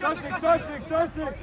Sosik, Sosik, Sosik!